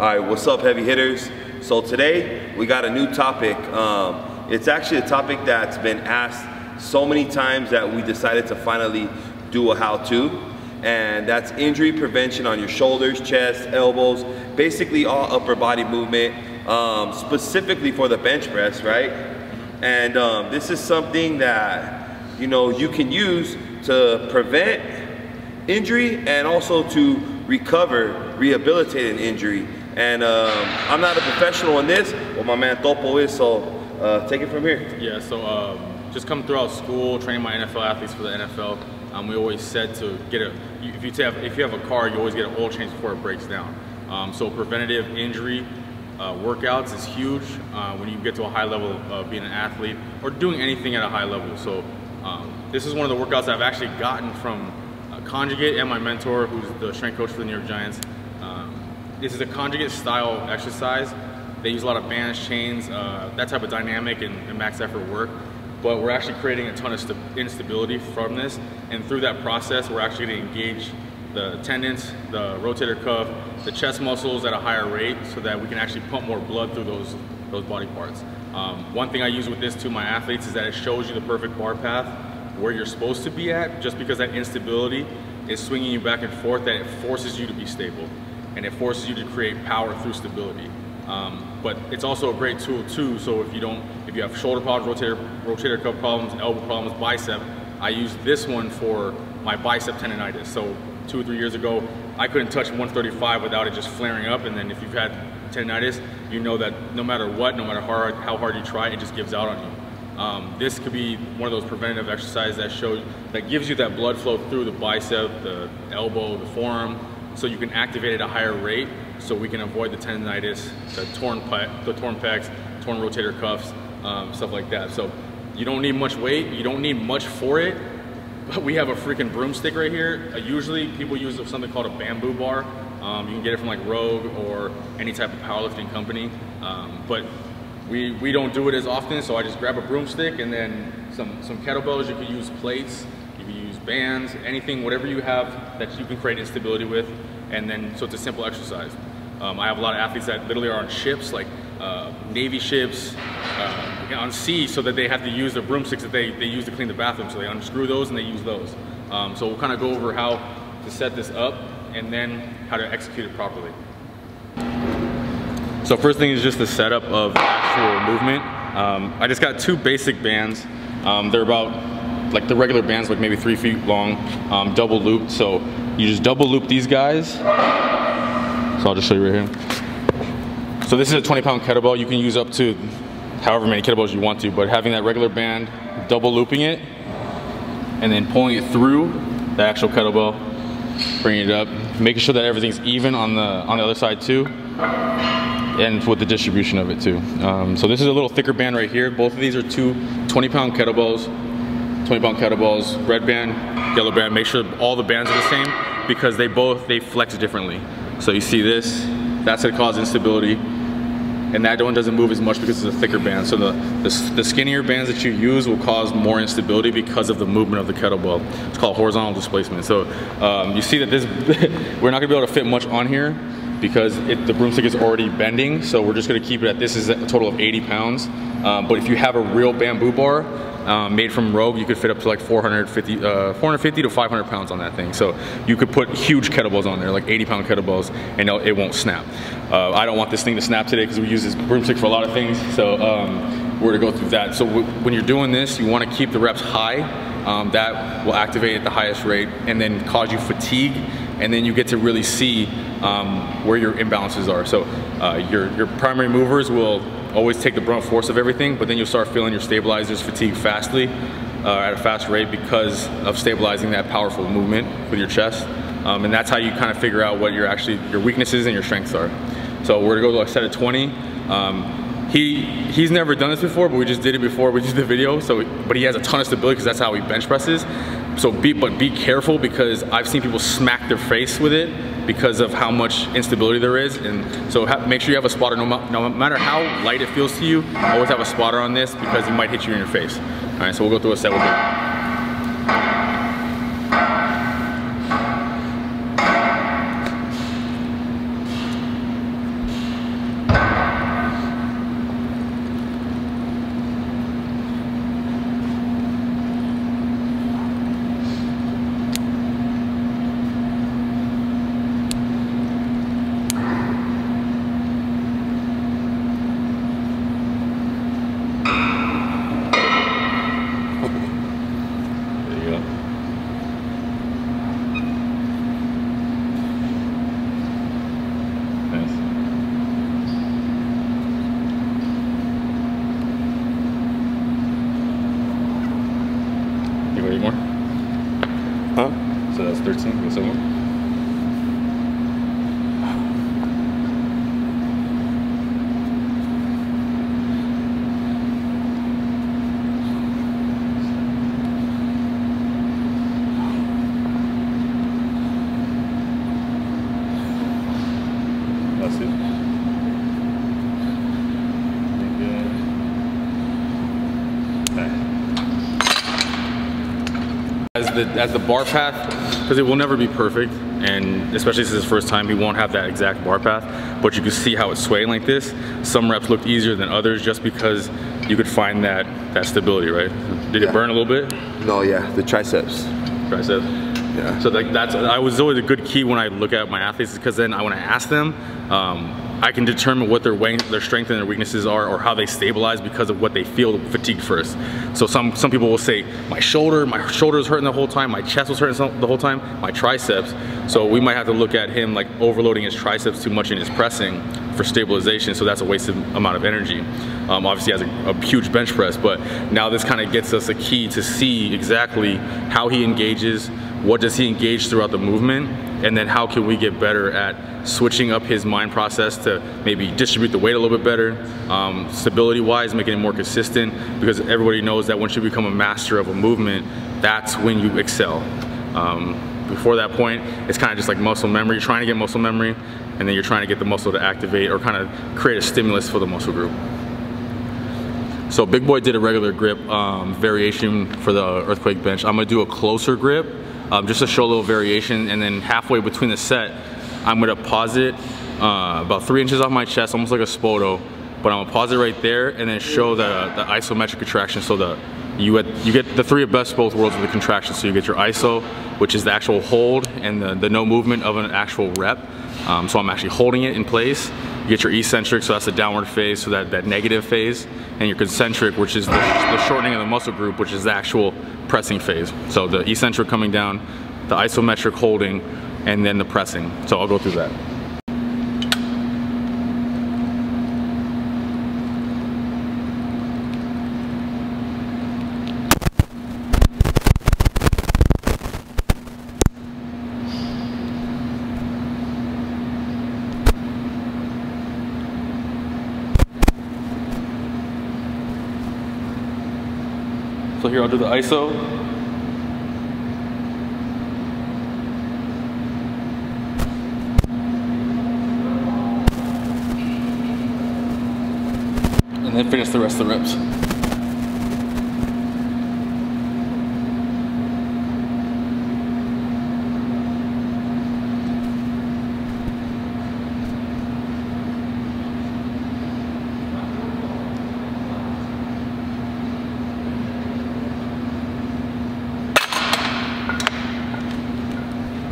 All right, what's up, Heavy Hitters? So today, we got a new topic. It's actually a topic that's been asked so many times that we decided to finally do a how-to, and that's injury prevention on your shoulders, chest, elbows, basically all upper body movement, specifically for the bench press, right? And this is something that, you know, you can use to prevent injury and also to recover, rehabilitate an injury. And I'm not a professional in this, but my man Topo is, so take it from here. Yeah, so just come throughout school, training my NFL athletes for the NFL. We always said to get a, if you have a car, you always get an oil change before it breaks down. So preventative injury workouts is huge when you get to a high level of being an athlete or doing anything at a high level. So this is one of the workouts I've actually gotten from Conjugate and my mentor, who's the strength coach for the New York Giants. This is a conjugate style exercise. They use a lot of bands, chains, that type of dynamic and max effort work. But we're actually creating a ton of instability from this. And through that process, we're actually gonna engage the tendons, the rotator cuff, the chest muscles at a higher rate so that we can actually pump more blood through those body parts. One thing I use with this to my athletes is that it shows you the perfect bar path where you're supposed to be at, just because that instability is swinging you back and forth, that it forces you to be stable and it forces you to create power through stability. But it's also a great tool too, so if you have shoulder problems, rotator cuff problems, elbow problems, bicep, I used this one for my bicep tendonitis. So 2 or 3 years ago, I couldn't touch 135 without it just flaring up, and then if you've had tendonitis, you know that no matter what, no matter how hard you try, it just gives out on you. This could be one of those preventative exercises that gives you that blood flow through the bicep, the elbow, the forearm, so you can activate it at a higher rate, so we can avoid the tendonitis, the torn pecs, torn rotator cuffs, stuff like that. So you don't need much weight, you don't need much for it, but we have a freaking broomstick right here. Usually people use something called a bamboo bar. You can get it from like Rogue or any type of powerlifting company, but we don't do it as often, so I just grab a broomstick and then some kettlebells. You can use plates, you can use bands, anything, whatever you have that you can create instability with, and then, so it's a simple exercise. I have a lot of athletes that literally are on ships, like Navy ships, on sea, so that they have to use the broomsticks that they use to clean the bathroom, so they unscrew those and they use those. So we'll kind of go over how to set this up and then how to execute it properly. So first thing is just the setup of the actual movement. I just got 2 basic bands. They're about, like the regular bands, like maybe 3 feet long, double looped. So you just double loop these guys. So I'll just show you right here. So this is a 20-pound kettlebell. You can use up to however many kettlebells you want to, but having that regular band, double looping it, and then pulling it through the actual kettlebell, bringing it up, making sure that everything's even on the other side too, and with the distribution of it too. So this is a little thicker band right here. Both of these are two 20-pound kettlebells. 20-pound kettlebells, red band, yellow band. Make sure all the bands are the same because they flex differently. So you see this, that's gonna cause instability. And that one doesn't move as much because it's a thicker band. So the skinnier bands that you use will cause more instability because of the movement of the kettlebell. It's called horizontal displacement. So you see that this, we're not gonna be able to fit much on here because the broomstick is already bending, so we're just gonna keep it at, this is a total of 80 pounds. But if you have a real bamboo bar made from Rogue, you could fit up to like 450 to 500 pounds on that thing. So you could put huge kettlebells on there, like 80-pound kettlebells, and it won't snap. I don't want this thing to snap today because we use this broomstick for a lot of things, so we're gonna go through that. So when you're doing this, you wanna keep the reps high. That will activate at the highest rate and then cause you fatigue, and then you get to really see where your imbalances are. So your primary movers will always take the brunt force of everything, but then you'll start feeling your stabilizers fatigue fastly at a fast rate because of stabilizing that powerful movement with your chest. And that's how you kind of figure out what your weaknesses and your strengths are. So we're gonna go to a set of 20. He's never done this before, but we just did it before we did the video. So, but he has a ton of stability because that's how he bench presses. So be careful because I've seen people smack their face with it because of how much instability there is. And so make sure you have a spotter. No matter how light it feels to you, always have a spotter on this because it might hit you in your face. All right, so we'll go through a set with it. That's it. As the bar path, because it will never be perfect, and especially this is his first time, he won't have that exact bar path, but you can see how it's swaying like this. Some reps looked easier than others just because you could find that stability, right? Did it burn a little bit? No, yeah, the triceps. Triceps? Yeah. So I was always a good key when I look at my athletes, because then when I ask them, I can determine what their strength and their weaknesses are, or how they stabilize because of what they feel fatigue first. So some people will say, my shoulder's hurting the whole time, my chest was hurting the whole time, my triceps. So we might have to look at him like overloading his triceps too much in his pressing for stabilization, so that's a wasted amount of energy. Obviously he has a huge bench press, but now this kind of gets us a key to see exactly how he engages, what does he engage throughout the movement, and then how can we get better at switching up his mind process to maybe distribute the weight a little bit better, stability-wise, making it more consistent, because everybody knows that once you become a master of a movement, that's when you excel. Before that point, it's kind of just like muscle memory. You're trying to get muscle memory, and then you're trying to get the muscle to activate or kind of create a stimulus for the muscle group. So Big Boy did a regular grip variation for the earthquake bench. I'm gonna do a closer grip, just to show a little variation, and then halfway between the set, I'm gonna pause it about 3 inches off my chest, almost like a Spoto, but I'm gonna pause it right there and then show the isometric contraction, so that you get the three of best both worlds with the contraction. So you get your iso, which is the actual hold and the no movement of an actual rep. So I'm actually holding it in place. You get your eccentric, so that's the downward phase, so that negative phase, and your concentric, which is the shortening of the muscle group, which is the actual pressing phase. So the eccentric coming down, the isometric holding, and then the pressing. So I'll go through that. So here I'll do the iso. And then finish the rest of the reps.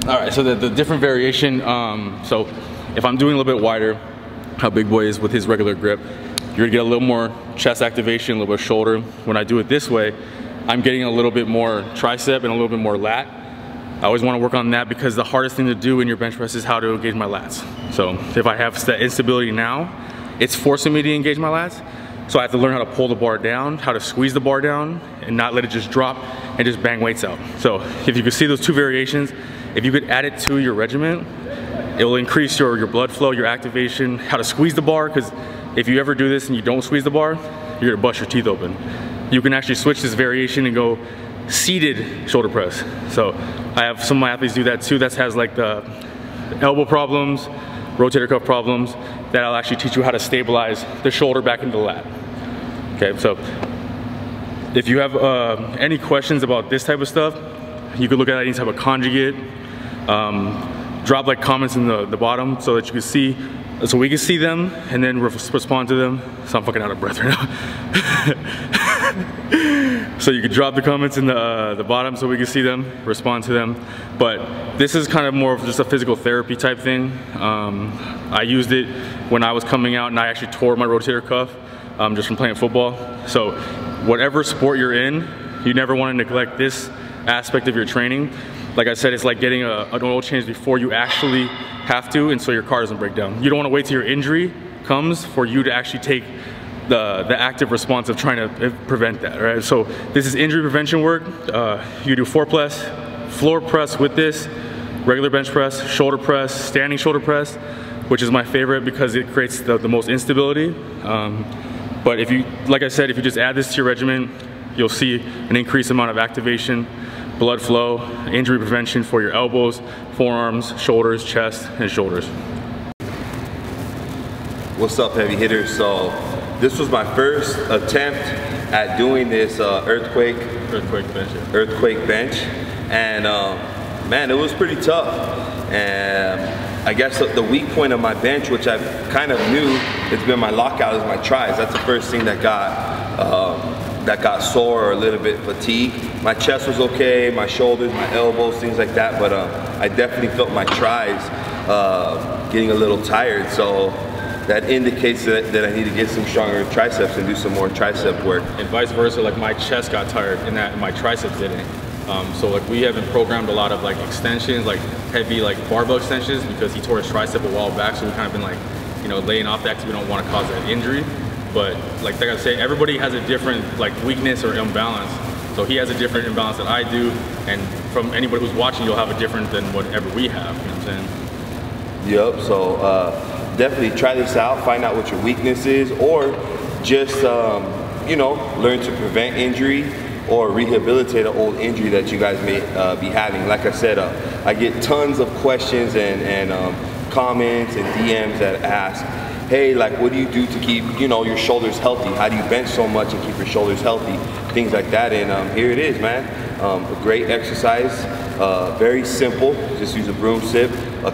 Alright, so the different variation, so if I'm doing a little bit wider, how Big Boy is with his regular grip, you're gonna get a little more chest activation, a little bit of shoulder. When I do it this way, I'm getting a little bit more tricep and a little bit more lat. I always wanna work on that, because the hardest thing to do in your bench press is how to engage my lats. So if I have that instability now, it's forcing me to engage my lats. So I have to learn how to pull the bar down, how to squeeze the bar down, and not let it just drop and just bang weights out. So if you can see those two variations, if you could add it to your regimen, it will increase your blood flow, your activation, how to squeeze the bar, because if you ever do this and you don't squeeze the bar, you're gonna bust your teeth open. You can actually switch this variation and go seated shoulder press. So I have some of my athletes do that too. That has like the elbow problems, rotator cuff problems, that I'll actually teach you how to stabilize the shoulder back into the lat. Okay, so if you have any questions about this type of stuff, you could look at any type of Conjugate. Drop like comments in the bottom so that you can see, so we can see them and then respond to them. So I'm fucking out of breath right now. So you could drop the comments in the bottom so we can see them, respond to them. But this is kind of more of just a physical therapy type thing. I used it when I was coming out and I actually tore my rotator cuff just from playing football. So whatever sport you're in, you never want to neglect this aspect of your training. Like I said, it's like getting an oil change before you actually have to, and so your car doesn't break down. You don't want to wait till your injury comes for you to actually take the active response of trying to prevent that, right? So this is injury prevention work. You do floor press with this, regular bench press, shoulder press, standing shoulder press, which is my favorite because it creates the most instability. But if you, like I said, if you just add this to your regimen, you'll see an increased amount of activation, blood flow, injury prevention for your elbows, forearms, shoulders, chest, and shoulders. What's up, Heavy Hitter? So this was my first attempt at doing this earthquake bench, and man, it was pretty tough. And I guess the weak point of my bench, which I kind of knew, it's been my lockout, is my tries. That's the first thing that got sore or a little bit fatigued. My chest was okay, my shoulders, my elbows, things like that, but I definitely felt my tries getting a little tired. So that indicates that I need to get some stronger triceps and do some more tricep work. And vice versa, like my chest got tired and that my triceps didn't. So like we haven't programmed a lot of like extensions, like heavy like barbell extensions, because he tore his tricep a while back, so we've kind of been like, you know, laying off that because we don't want to cause an injury. But like I say, everybody has a different like weakness or imbalance. So he has a different imbalance than I do, and from anybody who's watching, you'll have a different than whatever we have. You know what I'm saying? Yep. So definitely try this out. Find out what your weakness is, or just you know, learn to prevent injury or rehabilitate an old injury that you guys may be having. Like I said, I get tons of questions and comments and DMs that ask, hey, like, what do you do to keep, you know, your shoulders healthy? How do you bench so much and keep your shoulders healthy? Things like that, and here it is, man. A great exercise, very simple. Just use a broom sip, a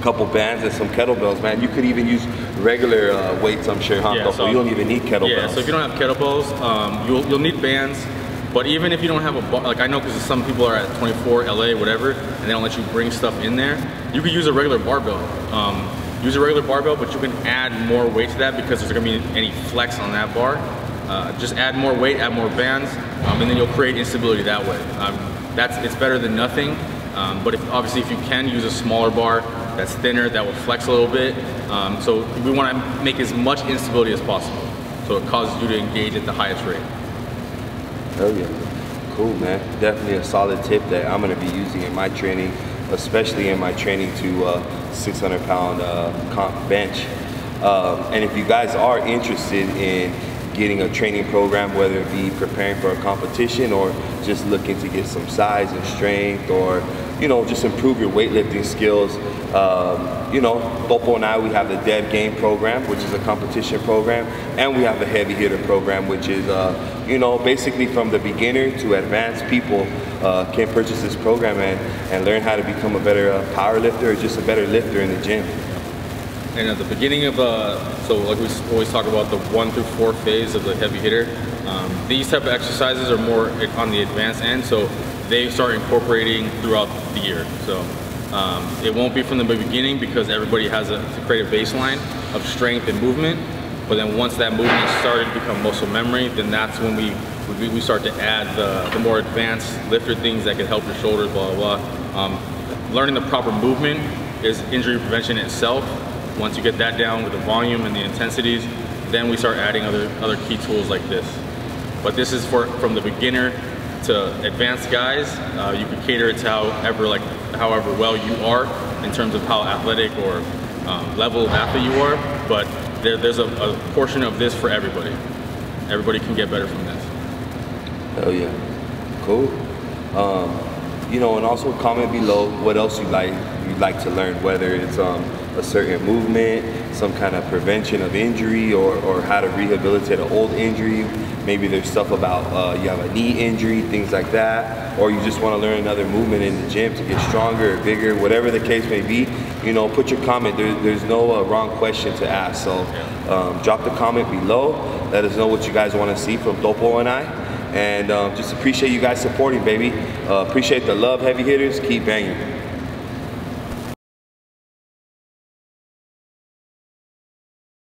couple bands and some kettlebells, man. You could even use regular weights, I'm sure, huh? Yeah, so you don't even need kettlebells. Yeah, so if you don't have kettlebells, you'll need bands. But even if you don't have a bar, like I know, because some people are at 24, LA, whatever, and they don't let you bring stuff in there, you can use a regular barbell. Use a regular barbell, but you can add more weight to that because there's not going to be any flex on that bar. Just add more weight, add more bands, and then you'll create instability that way. It's better than nothing, but obviously if you can use a smaller bar that's thinner, that will flex a little bit. So we want to make as much instability as possible, so it causes you to engage at the highest rate. Oh yeah, cool, man. Definitely a solid tip that I'm going to be using in my training, especially in my training to 600-pound comp bench. And if you guys are interested in getting a training program, whether it be preparing for a competition or just looking to get some size and strength, or you know, just improve your weightlifting skills, you know, Spoto and I, we have the Dev Game program, which is a competition program, and we have the Heavy Hitter program, which is you know, basically from the beginner to advanced people can purchase this program and learn how to become a better power lifter or just a better lifter in the gym. And at the beginning of, so like we always talk about the 1 through 4 phase of the Heavy Hitter, these type of exercises are more on the advanced end, so they start incorporating throughout the year. So it won't be from the beginning because everybody has to create a baseline of strength and movement, but then once that movement started to become muscle memory, then that's when we start to add the more advanced lifter things that can help your shoulders, blah, blah, blah. Learning the proper movement is injury prevention itself. Once you get that down with the volume and the intensities, then we start adding other key tools like this. But this is from the beginner to advanced guys. You can cater it to however well you are in terms of how athletic or level of athlete you are. But there's a portion of this for everybody. Everybody can get better from this. Hell yeah, cool. You know, and also comment below what else you'd like to learn, whether it's a certain movement, some kind of prevention of injury, or how to rehabilitate an old injury. Maybe there's stuff about you have a knee injury, things like that, or you just want to learn another movement in the gym to get stronger or bigger, whatever the case may be. You know, put your comment. There's no wrong question to ask. So drop the comment below. Let us know what you guys want to see from Spoto and I. And just appreciate you guys supporting, baby. Appreciate the love, Heavy Hitters. Keep banging.